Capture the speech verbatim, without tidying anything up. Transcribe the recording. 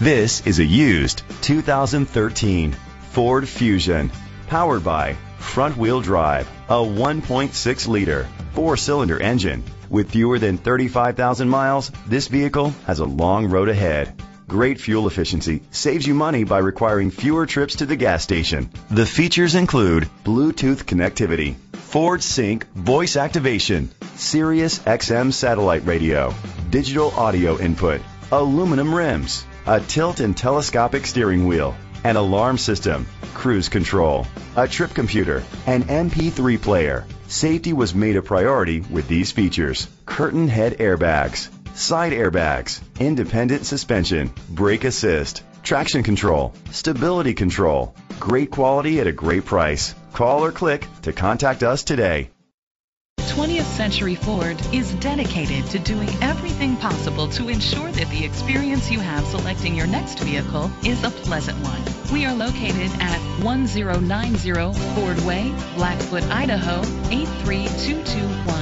This is a used two thousand thirteen Ford Fusion, powered by front-wheel drive, a one point six liter four-cylinder engine. With fewer than thirty-five thousand miles, this vehicle has a long road ahead. Great fuel efficiency saves you money by requiring fewer trips to the gas station. The features include Bluetooth connectivity, Ford Sync voice activation, Sirius X M satellite radio, digital audio input, aluminum rims, a tilt and telescopic steering wheel, an alarm system, cruise control, a trip computer, an M P three player. Safety was made a priority with these features: curtain head airbags, side airbags, independent suspension, brake assist, traction control, stability control. Great quality at a great price. Call or click to contact us today. twentieth Century Ford is dedicated to doing everything possible to ensure that the experience you have selecting your next vehicle is a pleasant one. We are located at one zero nine zero Ford Way, Blackfoot, Idaho eight three two two one.